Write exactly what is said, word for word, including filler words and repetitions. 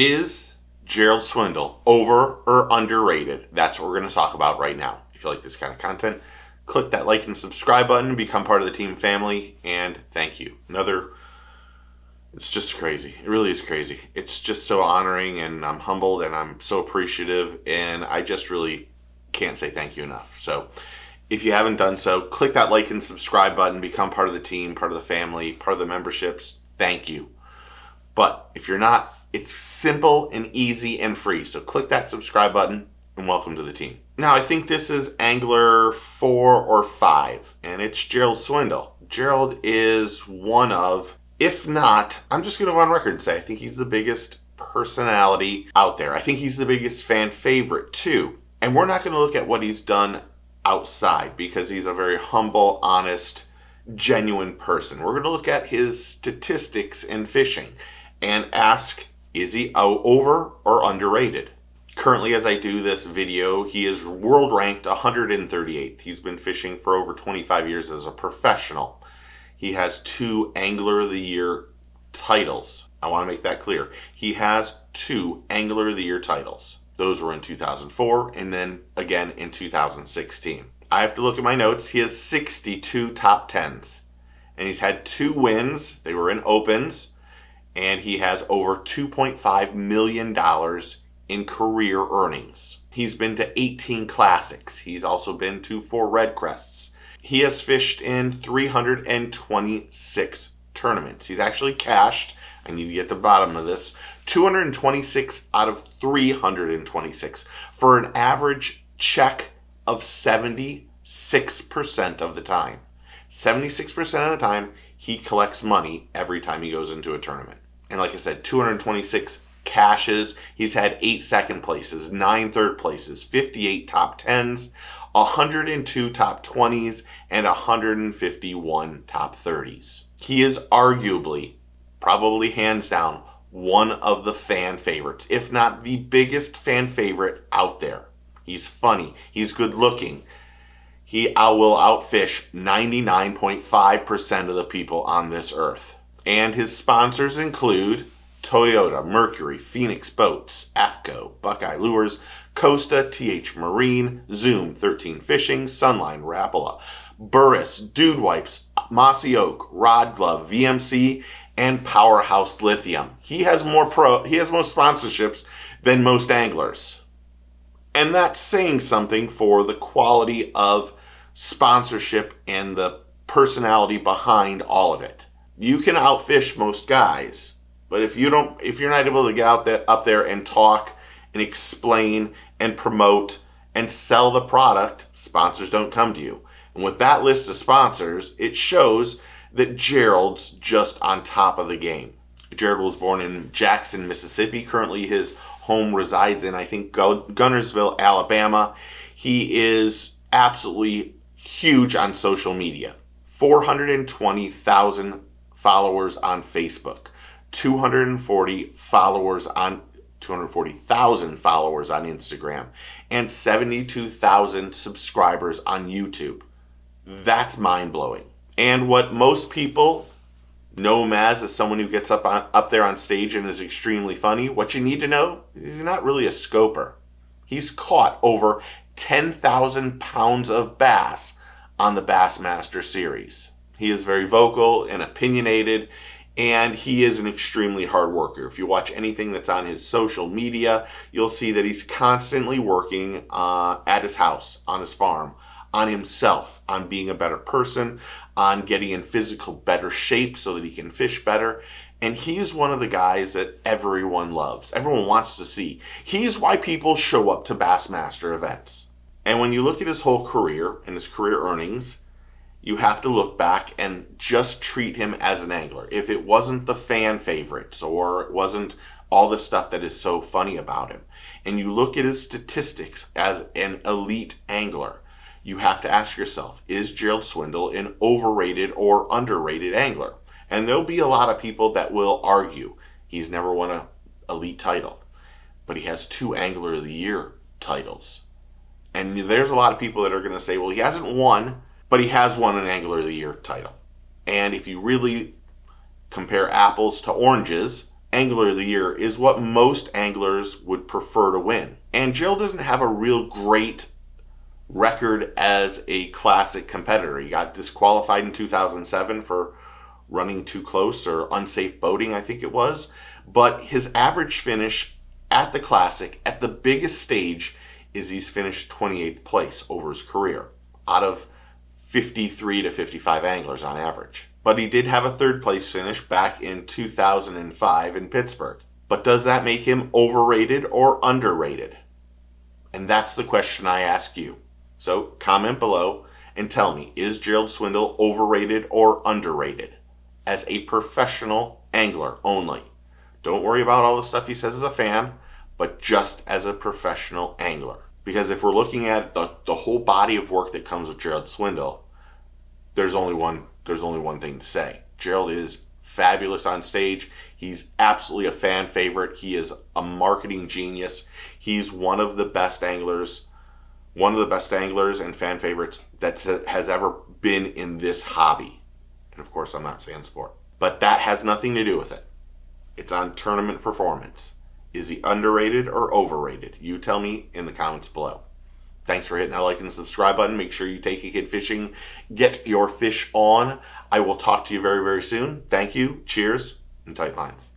Is Gerald Swindle over or underrated? That's what we're going to talk about right now. If you like this kind of content, click that like and subscribe button, become part of the team family, and thank you. Another, it's just crazy. It really is crazy. It's just so honoring, and I'm humbled, and I'm so appreciative, and I just really can't say thank you enough. So if you haven't done so, click that like and subscribe button, become part of the team, part of the family, part of the memberships. Thank you. But if you're not, it's simple and easy and free. So click that subscribe button and welcome to the team. Now, I think this is Angler four or five, and it's Gerald Swindle. Gerald is one of, if not, I'm just going to go on record and say, I think he's the biggest personality out there. I think he's the biggest fan favorite too. And we're not going to look at what he's done outside because he's a very humble, honest, genuine person. We're going to look at his statistics in fishing and ask, is he over or underrated? Currently, as I do this video, he is world ranked one hundred thirty-eighth. He's been fishing for over twenty-five years as a professional. He has two Angler of the Year titles. I want to make that clear. He has two Angler of the Year titles. Those were in two thousand four and then again in two thousand sixteen. I have to look at my notes. He has sixty-two top tens and he's had two wins. They were in opens. And he has over two point five million dollars in career earnings. He's been to eighteen classics. He's also been to four Red Crests. He has fished in three hundred twenty-six tournaments. He's actually cashed, I need to get to the bottom of this, two hundred twenty-six out of three hundred twenty-six for an average check of seventy-six percent of the time. seventy-six percent of the time, he collects money every time he goes into a tournament. And like I said, two hundred twenty-six cashes. He's had eight second places, nine third places, fifty-eight top tens, one hundred two top twenties, and one hundred fifty-one top thirties. He is arguably, probably hands down, one of the fan favorites, if not the biggest fan favorite out there. He's funny. He's good looking. He will outfish ninety-nine point five percent of the people on this earth. And his sponsors include Toyota, Mercury, Phoenix Boats, AFCO, Buckeye Lures, Costa, T H Marine, Zoom, thirteen Fishing, Sunline, Rapala, Burris, Dude Wipes, Mossy Oak, Rod Glove, V M C, and Powerhouse Lithium. He has more pro, he has more sponsorships than most anglers. And that's saying something for the quality of sponsorship and the personality behind all of it. You can outfish most guys, but if you don't, if you're not able to get out there, up there and talk and explain and promote and sell the product, sponsors don't come to you. And with that list of sponsors, it shows that Gerald's just on top of the game. Gerald was born in Jackson, Mississippi. Currently, his home resides in, I think, Guntersville, Alabama. He is absolutely huge on social media. four hundred twenty thousand followers on Facebook, two hundred forty followers on two hundred forty thousand followers on Instagram, and seventy-two thousand subscribers on YouTube. That's mind-blowing. And what most people know him as is someone who gets up on, up there on stage and is extremely funny. What you need to know is he's not really a scoper. He's caught over ten thousand pounds of bass on the Bassmaster series. He is very vocal and opinionated, and he is an extremely hard worker. If you watch anything that's on his social media, you'll see that he's constantly working uh, at his house, on his farm, on himself, on being a better person, on getting in physical better shape so that he can fish better. And he's one of the guys that everyone loves, everyone wants to see. He's why people show up to Bassmaster events. And when you look at his whole career and his career earnings, you have to look back and just treat him as an angler. If it wasn't the fan favorites or it wasn't all the stuff that is so funny about him, and you look at his statistics as an elite angler, you have to ask yourself, is Gerald Swindle an overrated or underrated angler? And there'll be a lot of people that will argue he's never won an elite title, but he has two Angler of the Year titles. And there's a lot of people that are going to say, well, he hasn't won, but he has won an Angler of the Year title. And if you really compare apples to oranges, Angler of the Year is what most anglers would prefer to win. And Gerald doesn't have a real great record as a classic competitor. He got disqualified in two thousand seven for running too close or unsafe boating, I think it was. But his average finish at the classic, at the biggest stage, is he's finished twenty-eighth place over his career out of fifty-three to fifty-five anglers on average. But he did have a third place finish back in two thousand five in Pittsburgh. But does that make him overrated or underrated? And that's the question I ask you. So comment below and tell me, is Gerald Swindle overrated or underrated as a professional angler only? Don't worry about all the stuff he says as a fan, but just as a professional angler. Because if we're looking at the, the whole body of work that comes with Gerald Swindle, there's only one there's only one thing to say. Gerald is fabulous on stage. He's absolutely a fan favorite. He is a marketing genius. He's one of the best anglers, one of the best anglers and fan favorites that has ever been in this hobby. And of course, I'm not saying sport, but that has nothing to do with it. It's on tournament performance. Is he underrated or overrated? You tell me in the comments below. Thanks for hitting that like and subscribe button. Make sure you take a kid fishing. Get your fish on. I will talk to you very, very soon. Thank you. Cheers and tight lines.